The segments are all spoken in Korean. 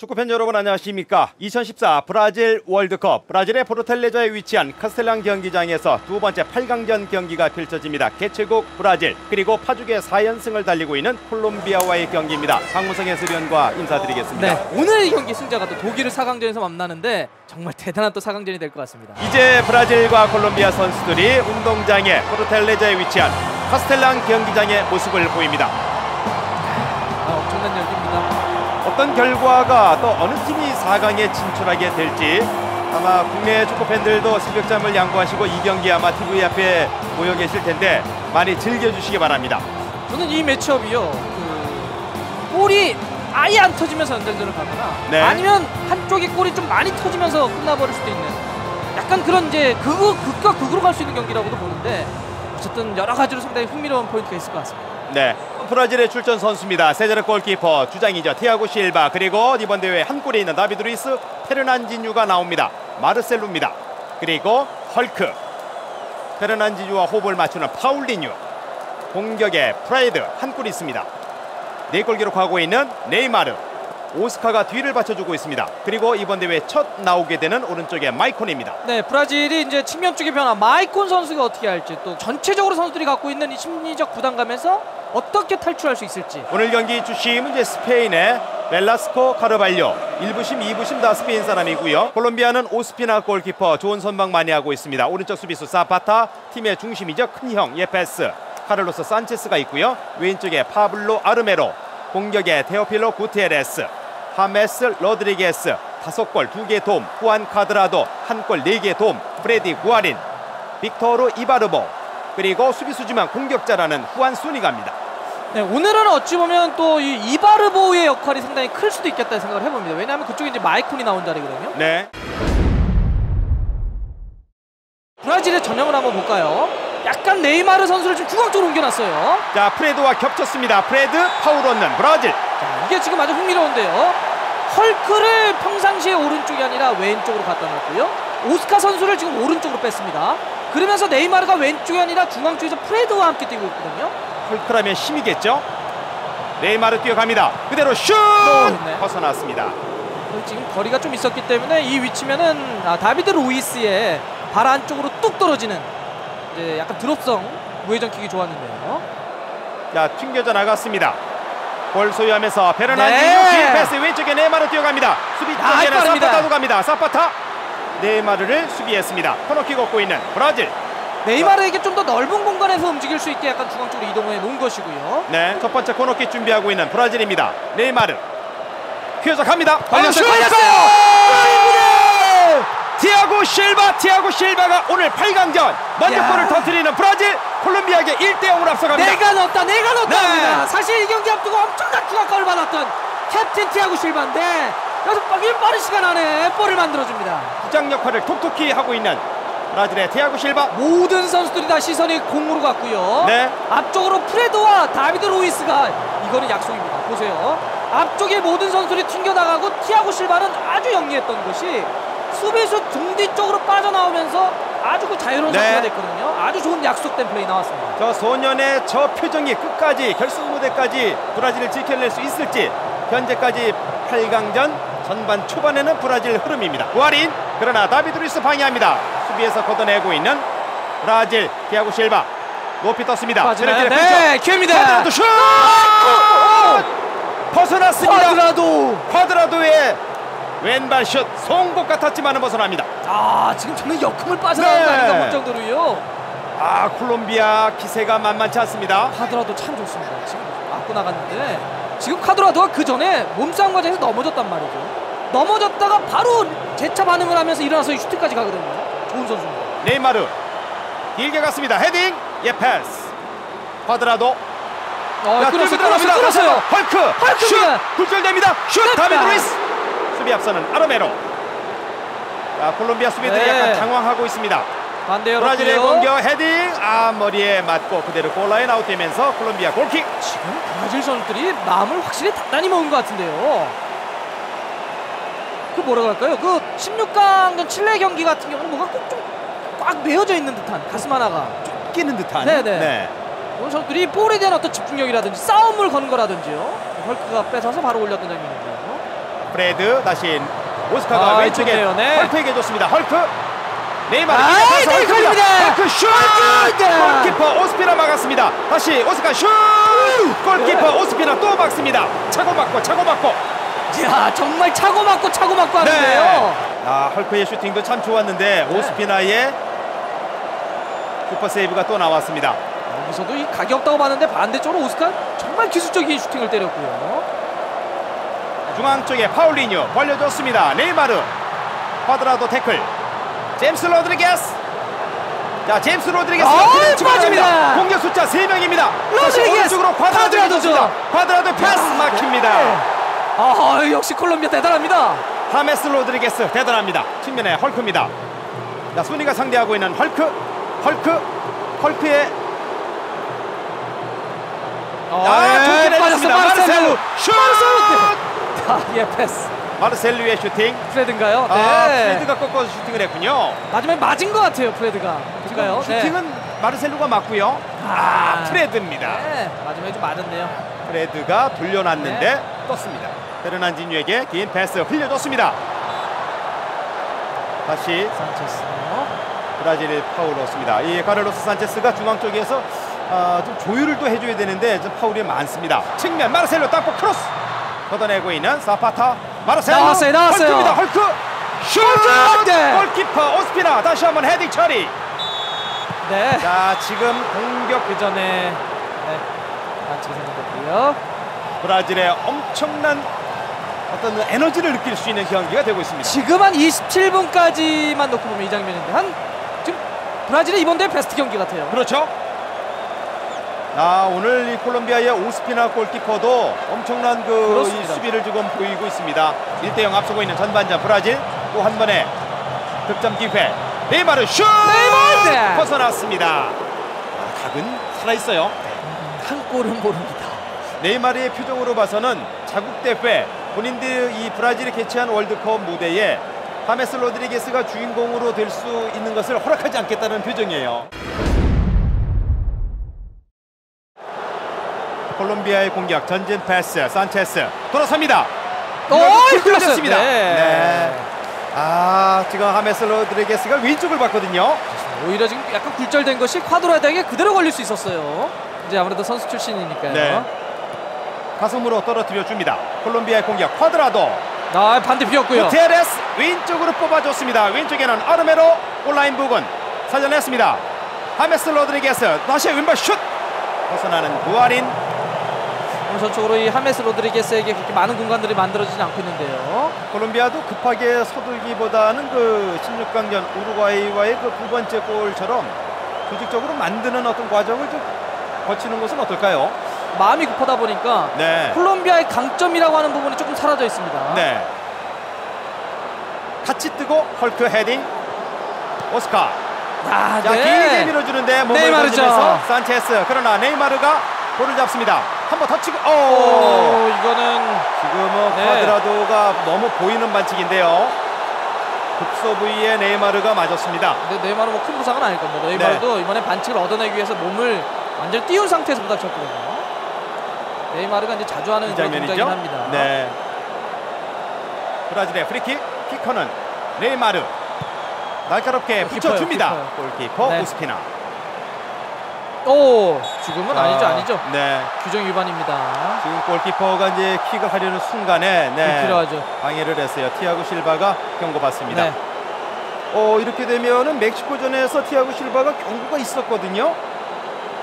축구팬 여러분 안녕하십니까. 2014 브라질 월드컵, 브라질의 포르텔레조에 위치한 카스텔랑 경기장에서 두 번째 8강전 경기가 펼쳐집니다. 개최국 브라질, 그리고 파죽의 4연승을 달리고 있는 콜롬비아와의 경기입니다. 강무성 해설위원과 인사드리겠습니다. 네, 오늘의 경기 승자가 또 독일을 4강전에서 만나는데 정말 대단한 또 4강전이 될 것 같습니다. 이제 브라질과 콜롬비아 선수들이 운동장에 포르텔레조에 위치한 카스텔랑 경기장의 모습을 보입니다. 엄청난 열기입니다. 어떤 결과가 또 어느 팀이 4강에 진출하게 될지 아마 국내 축구팬들도 새벽잠을 양보하시고 이 경기 아마 TV 앞에 모여 계실 텐데 많이 즐겨주시기 바랍니다. 저는 이 매치업이요, 골이 아예 안 터지면서 연장전을 가거나, 네, 아니면 한쪽의 골이 좀 많이 터지면서 끝나버릴 수도 있는 약간 그런 이제 극과 극으로 갈 수 있는 경기라고도 보는데 어쨌든 여러 가지로 상당히 흥미로운 포인트가 있을 것 같습니다. 네, 브라질의 출전 선수입니다. 세자르 골키퍼, 주장이죠, 티아구 실바, 그리고 이번 대회에 한 골이 있는 다비드 루이스, 페르난지뉴가 나옵니다. 마르셀루입니다. 그리고 헐크, 페르난지뉴와 호흡을 맞추는 파울리뉴, 공격에 프레드, 한 골이 있습니다. 4골 기록하고 있는 네이마르, 오스카가 뒤를 받쳐주고 있습니다. 그리고 이번 대회 첫 나오게 되는 오른쪽의 마이콘입니다. 네, 브라질이 이제 측면 쪽의 변화, 마이콘 선수가 어떻게 할지, 또 전체적으로 선수들이 갖고 있는 이 심리적 부담감에서 어떻게 탈출할 수 있을지. 오늘 경기 주심은 이제 스페인의 벨라스코 카르발료, 1부심, 2부심 다 스페인 사람이고요. 콜롬비아는 오스피나 골키퍼, 좋은 선방 많이 하고 있습니다. 오른쪽 수비수 사파타, 팀의 중심이죠, 큰형 예페스, 카를로스 산체스가 있고요. 왼쪽에 파블로 아르메로, 공격에 테오필로 구테레스, 하메스 로드리게스, 5골 2개의 도움, 후안 콰드라도 1골 4개의 도움, 프레디 구아린, 빅토르 이바르보, 그리고 수비수지만 공격자라는 후안 순이갑니다. 네, 오늘은 어찌 보면 또 이 이바르보의 역할이 상당히 클 수도 있겠다 생각을 해봅니다. 왜냐하면 그쪽에 이제 마이콘이 나온 자리거든요. 네. 브라질의 전형을 한번 볼까요? 약간 네이마르 선수를 좀 중앙쪽으로 옮겨놨어요. 자, 프레드와 겹쳤습니다. 프레드, 파울 얻는 브라질. 자, 이게 지금 아주 흥미로운데요. 헐크를 평상시에 오른쪽이 아니라 왼쪽으로 갖다 놨고요. 오스카 선수를 지금 오른쪽으로 뺐습니다. 그러면서 네이마르가 왼쪽이 아니라 중앙 쪽에서 프레드와 함께 뛰고 있거든요. 헐크라면 힘이겠죠. 네이마르 뛰어갑니다. 그대로 슛! 벗어났습니다. 지금 거리가 좀 있었기 때문에 이 위치면은 다비드 루이스의 발 안쪽으로 뚝 떨어지는 이제 약간 드롭성 우회전 킥이 좋았는데요. 자, 튕겨져 나갔습니다. 볼 소유하면서 베르난지뉴 긴 패스, 왼쪽에 네이마르 뛰어갑니다. 수비 쪽에는 사파타도 갑니다. 사파타, 네이마르를 수비했습니다. 코너킥 얻고 있는 브라질. 네이마르에게 좀 더 넓은 공간에서 움직일 수 있게 약간 중앙쪽으로 이동해 놓은 것이고요. 네, 첫 번째 코너킥 준비하고 있는 브라질입니다. 네이마르 휘어서 갑니다. 걸렸어요. 티아구 실바, 티아구 실바가 오늘 8강전 먼저 골을 터뜨리는 브라질, 콜롬비아에게 1대0으로 앞서갑니다. 내가 넣었다, 내가 넣었다. 네. 사실 이 경기 앞두고 엄청난 추가골을 받았던 캡틴 티아구 실바인데 여기서 빠른 시간 안에 골을 만들어줍니다. 주장 역할을 톡톡히 하고 있는 브라질의 티아구 실바. 모든 선수들이 다 시선이 공으로 갔고요. 네. 앞쪽으로 프레드와 다비드 루이스가, 이거는 약속입니다. 보세요. 앞쪽에 모든 선수들이 튕겨나가고 티아구 실바는 아주 영리했던 것이 수비수 중뒤 쪽으로 빠져나오면서 아주 그 자유로운 선수가, 네, 됐거든요. 아주 좋은 약속된 플레이 나왔습니다. 저 소년의 저 표정이 끝까지 결승 무대까지 브라질을 지켜낼 수 있을지. 현재까지 8강전 전반 초반에는 브라질 흐름입니다. 구아린, 그러나 다비드 루이스 방해합니다. 수비에서 걷어내고 있는 브라질, 티아구 실바 높이 떴습니다. 네, 기회입니다. 슛! 벗어났습니다. 콰드라도의 왼발 슛, 송곳 같았지만은 벗어납니다. 아, 지금 정말 역풍을 빠져나온 거 아닌가 볼 정도로요. 아, 콜롬비아 기세가 만만치 않습니다. 콰드라도 참 좋습니다. 지금 맞고 나갔는데 지금 콰드라도가 그 전에 몸싸움 과정에서 넘어졌단 말이죠. 넘어졌다가 바로 재차 반응을 하면서 일어나서 슈팅까지 가거든요. 좋은 선수입니다. 네이마르 길게 갔습니다. 헤딩, 예패스, 콰드라도. 끌었어요. 헐크 슛, 굴절됩니다. 슛, 다비드 루이스. 수비 앞서는 아르메로. 자, 콜롬비아 수비들이, 네, 약간 당황하고 있습니다. 반대요. 브라질의 공격, 헤딩, 아, 머리에 맞고 그대로 골라인 아웃되면서 콜롬비아 골킥. 지금 브라질 선수들이 마음을 확실히 단단히 먹은 것 같은데요. 그 뭐라고 할까요? 그 16강전 칠레 경기 같은 경우는 뭔가 꼭 좀 꽉 메어져 있는 듯한, 가슴 하나가 쭉 끼는 듯한. 네네. 네. 오늘 선수들이 볼에 대한 어떤 집중력이라든지 싸움을 거는 거라든지요. 헐크가 뺏어서 바로 올렸던 장면인데요. 프레드 다시 오스카가 왼쪽에 헐크에게 줬습니다. 헐크 네이마르 헐크 슛! 골키퍼 오스피나 막았습니다. 다시 오스카 슛! 골키퍼 오스피나 또 막습니다. 차고 막고 차고 막고. 야 정말 차고 막고 차고 막고 하는데요. 네. 아 헐크의 슈팅도 참 좋았는데 네. 오스피나의 슈퍼 세이브가 또 나왔습니다. 여기서도 이 각이 없다고 봤는데 반대쪽으로 오스카 정말 기술적인 슈팅을 때렸고요. 중앙 쪽에 파울리뉴 벌려줬습니다. 네이마르 콰드라도 태클. 제임스 로드리게스. 자 제임스 로드리게스가 빠집니다. 공격 숫자 3명입니다. 로드리게스 콰드라도죠. 콰드라도 패스 막힙니다. 네. 아 역시 콜롬비아 대단합니다. 하메스 로드리게스 대단합니다. 측면에 헐크입니다. 자 순위가 상대하고 있는 헐크의 좋게 내줬습니다. 마르셀루 슛. 예페스 마르셀루의 슈팅 프레드인가요? 네. 아, 프레드가 꺾어서 슈팅을 했군요. 마지막에 맞은 것 같아요. 프레드가 그런가요? 슈팅은 네. 마르셀루가 맞고요. 아 프레드입니다. 네. 마지막에 좀 맞았네요. 프레드가 돌려놨는데 네. 떴습니다. 페르난지뉴에게 긴 패스 흘려줬습니다. 다시 산체스 브라질의 파울로스입니다. 이 카를로스 산체스가 중앙 쪽에서 좀 조율을 또 해줘야 되는데 좀 파울이 많습니다. 측면 마르셀루 땅볼 크로스 걷어내고 있는 사파타 마르셀루 헐크입니다. 헐크 슛! 네. 골키퍼 오스피나 다시 한번 헤딩 처리. 네. 자 지금 공격 그 전에 반칙이 생겼고요. 브라질의 엄청난 어떤 에너지를 느낄 수 있는 경기가 되고 있습니다. 지금 한 27분까지만 놓고 보면 이 장면인데 한 지금 브라질의 이번 대회 베스트 경기 같아요. 그렇죠. 아 오늘 이 콜롬비아의 오스피나 골키퍼도 엄청난 이 수비를 지금 보이고 있습니다. 1대0 앞서고 있는 전반전 브라질 또 한 번의 득점 기회. 네이마르 슛! 네이마르! 벗어났습니다. 아, 각은 살아있어요. 한 골은 모릅니다. 네이마르의 표정으로 봐서는 자국 대회 본인들 이 브라질이 개최한 월드컵 무대에 하메스 로드리게스가 주인공으로 될 수 있는 것을 허락하지 않겠다는 표정이에요. 콜롬비아의 공격 전진 패스 산체스 돌아섭니다. 흘렸습니다. 네. 네. 아 지금 하메스 로드리게스가 왼쪽을 봤거든요. 오히려 지금 약간 굴절된 것이 콰드라도에게 그대로 걸릴 수 있었어요. 이제 아무래도 선수 출신이니까요. 네. 가슴으로 떨어뜨려 줍니다. 콜롬비아의 공격 콰드라도. 아 반대 비었고요. 구테레스 왼쪽으로 뽑아줬습니다. 왼쪽에는 아르메로 온라인 부근 살려냈습니다. 하메스 로드리게스 다시 왼발 슛 벗어나는 구아린. 전적으로 이 하메스 로드리게스에게 그렇게 많은 공간들이 만들어지지 않고 있는데요. 콜롬비아도 급하게 서둘기보다는 그 16강전 우루과이와의 그 2번째 골처럼 조직적으로 만드는 어떤 과정을 좀 거치는 것은 어떨까요? 마음이 급하다 보니까 네. 콜롬비아의 강점이라고 하는 부분이 조금 사라져 있습니다. 네. 같이 뜨고 헐크 헤딩 오스카. 아, 자, 길게 네. 밀어주는데 몸을 던지면서 산체스. 그러나 네이마르가 볼을 잡습니다. 한 번 더 치고 이거는 지금은 콰드라도가 네. 너무 보이는 반칙인데요. 급소 부위에 네이마르가 맞았습니다. 근데 네이마르 뭐 큰 부상은 아닐 겁니다. 네이마르도 네. 이번에 반칙을 얻어내기 위해서 몸을 완전히 띄운 상태에서 부닥쳤거든요. 네이마르가 이제 자주 하는 그런 동작이긴 합니다. 네. 브라질의 프리킥 키커는 네이마르 날카롭게 붙여줍니다. 골키퍼 네. 오스피나. 오 지금은 아니죠. 네 규정 위반입니다. 지금 골키퍼가 이제 킥을 하려는 순간에 네 필요하죠. 방해를 했어요. 티아구 실바가 경고받습니다. 네. 이렇게 되면은 멕시코전에서 티아구 실바가 경고가 있었거든요.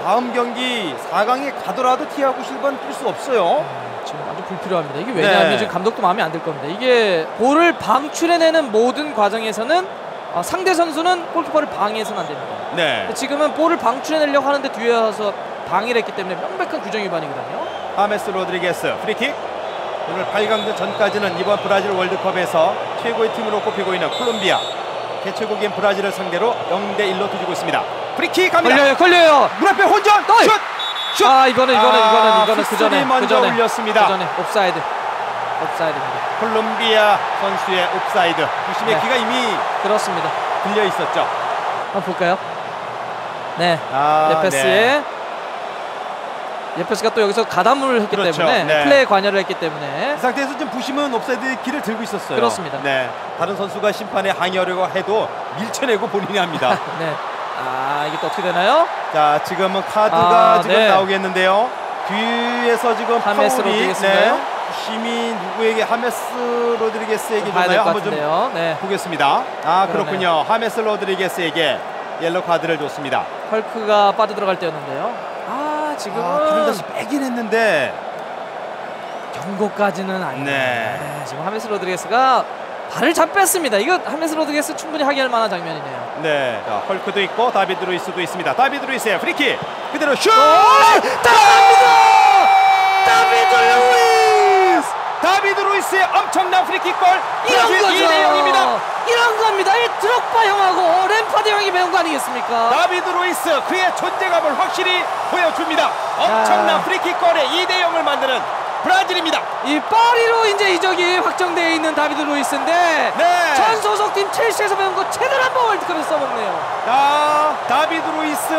다음 경기 4강에 가더라도 티아구 실바는 뛸 수 없어요. 지금 아주 불필요합니다. 이게 왜냐하면 네. 지금 감독도 마음에 안 들 겁니다. 이게 볼을 방출해내는 모든 과정에서는 상대 선수는 골키퍼를 방해해서는 안 됩니다. 네. 지금은 볼을 방출해내려고 하는데 뒤에 와서 방해를 했기 때문에 명백한 규정 위반이거든요. 하메스 로드리게스 프리킥. 오늘 8강전 전까지는 이번 브라질 월드컵에서 최고의 팀으로 꼽히고 있는 콜롬비아 개최국인 브라질을 상대로 0대1로 뒤지고 있습니다. 프리킥 갑니다. 걸려요. 문 앞에 혼전 슛. 아 이거는 그전에 먼저 올렸습니다. 그전에 옵사이드입니다. 콜롬비아 선수의 옵사이드. 유심의 네. 귀가 이미 그렇습니다. 들려 있었죠. 한번 볼까요? 네. 예페스의 예페스가 또 여기서 가담을 했기 그렇죠. 때문에 네. 플레이에 관여를 했기 때문에 이 상태에서 지금 부심은 옵사이드의 길을 들고 있었어요. 그렇습니다. 네, 다른 선수가 심판에 항의하려고 해도 밀쳐내고 본인이 합니다. 네. 아, 이게 또 어떻게 되나요? 자, 지금은 카드가 지금 네. 나오겠는데요. 뒤에서 지금 하메스 로드리게스인가요? 힘이 누구에게, 하메스 로드리게스에게 주나요? 한번 좀 네. 보겠습니다. 아, 그렇군요. 하메스 로드리게스에게 옐로 카드를 줬습니다. 헐크가 빠져들어갈 때였는데요. 아, 지금은 다시 빼긴 했는데 경고까지는 아니에요. 네. 네, 지금 하메스 로드리게스가 발을 잘 뺐습니다. 이거 하메스 로드리게스 충분히 하기할 만한 장면이네요. 네, 자, 헐크도 있고 다비드 루이스도 있습니다. 다비드 루이스의 프리킥 그대로 슛! 들어갑니다! 다비드 루이스! 다비드 루이스의 엄청난 프리킥골! 이런 거죠! 이런 겁니다. 이 드록바 형하고 램파드 형이 배운 거 아니겠습니까? 다비드 루이스, 그의 존재감을 확실히 보여줍니다. 엄청난 프리킥골에 2대0을 만드는 브라질입니다. 이 파리로 이제 이적이 확정되어 있는 다비드 루이스인데 네. 전 소속팀 첼시에서 배운 거 제대로 한번 월드컵에서 써먹네요. 다비드 루이스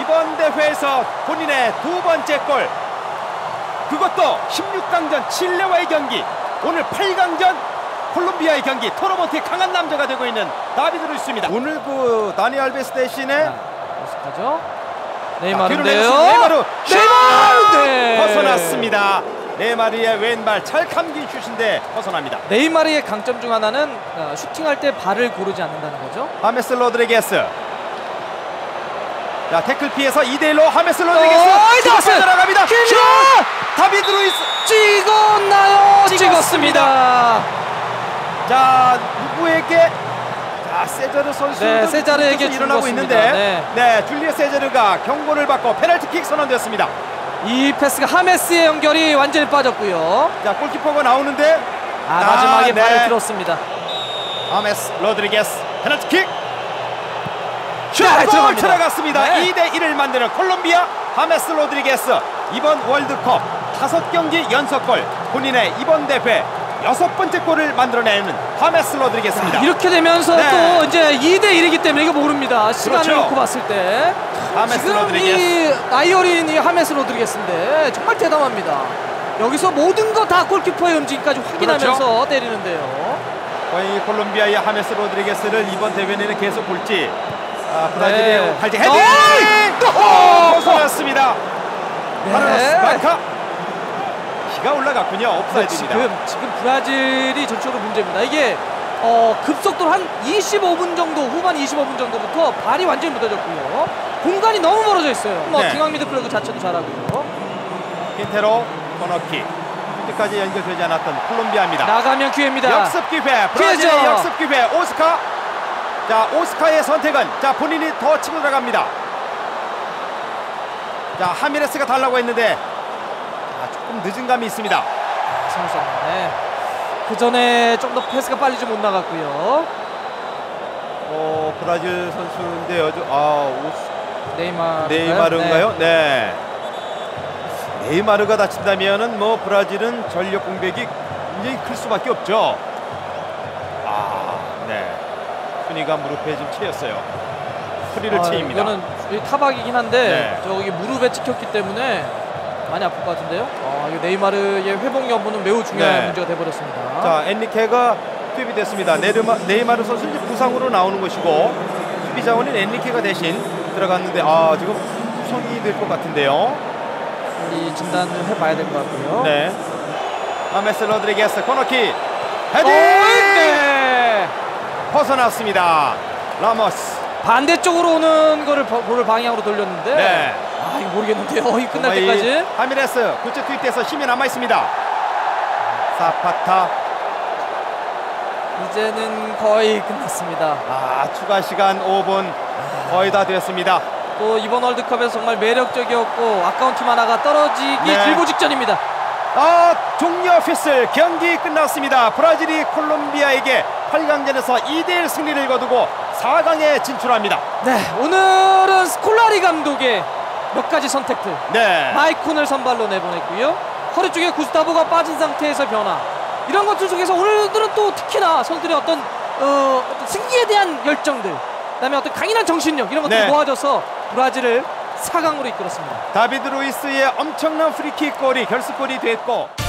이번 대회에서 본인의 두 번째 골, 그것도 16강전 칠레와의 경기, 오늘 8강전 콜롬비아의 경기, 토너먼트의 강한 남자가 되고 있는 다비드 루이스입니다. 오늘 그 다니 알베스 대신에 오스카죠? 네이마르인데요. 네이마르! 벗어났습니다. 네이마르의 왼발 잘 감긴 슛인데 벗어납니다. 네이마르의 강점 중 하나는 슈팅할 때 발을 고르지 않는다는 거죠. 하메스 로드리게스, 자, 태클 피해서 2대1로 하메스 로드리게스 슛 들어갑니다. 슛! 다비드 루이스 찍었나요? 찍었습니다. 자, 누구에게? 세자르 선수, 네, 세자르에게 일어나고 있는데 네. 네, 줄리에 세자르가 경고를 받고 페널티킥 선언됐습니다. 이 패스가 하메스의 연결이 완전히 빠졌고요. 자, 골키퍼가 나오는데 마지막에 발을 네. 들었습니다. 하메스 로드리게스 페널티킥 슛골 들어갔습니다. 네. 2대1을 만드는 콜롬비아. 하메스 로드리게스 이번 월드컵 5경기 연속골, 본인의 이번 대회 6번째 골을 만들어내는 하메스 로드리게스입니다. 이렇게 되면서 네. 또 이제 2대1이기 때문에 이거 모릅니다. 시간을 그렇죠. 놓고 봤을 때 하메스 로드리게스, 이 아이어린이 하메스 로드리게스인데 정말 대담합니다. 여기서 모든 거 다 골키퍼의 움직임까지 확인하면서 그렇죠. 때리는데요. 과연 이 콜롬비아의 하메스 로드리게스를 이번 대회에는 계속 볼지. 브라질의 발제 헤딩! 벗어났습니다. 바카 가 올라갔군요. 옵사이드입니다. 지금 브라질이 전적으로 문제입니다. 이게 급속도로 한 25분 정도, 후반 25분 정도부터 발이 완전히 묻어졌고요. 공간이 너무 멀어져 있어요. 뭐 중앙 미드필더 자체도 잘하고요. 힌테로 코너킥. 끝까지 연결되지 않았던 콜롬비아입니다. 나가면 기회입니다. 역습 기회. 브라질의 역습 기회. 오스카. 자, 오스카의 선택은 본인이 더 치고 들어갑니다. 자, 하미레스가 달라고 했는데 조금 늦은 감이 있습니다. 네. 그 전에 좀 더 패스가 빨리 좀 못 나갔고요. 브라질 선수인데 네이마르인가요? 네. 네. 네이마르가 다친다면은 뭐 브라질은 전력 공백이 굉장히 클 수밖에 없죠. 네. 순위가 무릎에 좀 채였어요. 허리를 채입니다. 이거는 타박이긴 한데 네. 저기 무릎에 찍혔기 때문에 많이 아플 것 같은데요. 이 네이마르의 회복 여부는 매우 중요한 네. 문제가 되어버렸습니다. 자, 엔리케가 투입이 됐습니다. 네이마르 선수는 이제 부상으로 나오는 것이고 수비 자원인 엔리케가 대신 들어갔는데 지금 부상이 될 것 같은데요. 이 진단을 해봐야 될 것 같고요. 네. 하메스 로드리게스 코너킥 헤딩! 네. 벗어났습니다. 라모스. 반대쪽으로 오는 거를 볼 방향으로 돌렸는데 네. 이거 모르겠는데요. 끝날 때까지 하미레스 교체 투입돼서 힘이 남아있습니다. 사파타 이제는 거의 끝났습니다. 추가 시간 5분 거의 다 됐습니다. 또 이번 월드컵에서 정말 매력적이었고 아까운 팀 하나가 떨어지기 네. 일보 직전입니다. 종료 휘슬, 경기 끝났습니다. 브라질이 콜롬비아에게 8강전에서 2대1 승리를 거두고 4강에 진출합니다. 네, 오늘은 스콜라리 감독의 몇 가지 선택들. 네. 마이콘을 선발로 내보냈고요. 허리 쪽에 구스타보가 빠진 상태에서 변화. 이런 것들 속에서 오늘들은 또 특히나 선수들의 어떤 승리에 대한 열정들, 그다음에 어떤 강인한 정신력 이런 것들이 네. 모아져서 브라질을 4강으로 이끌었습니다. 다비드 루이스의 엄청난 프리킥 골이 결승골이 됐고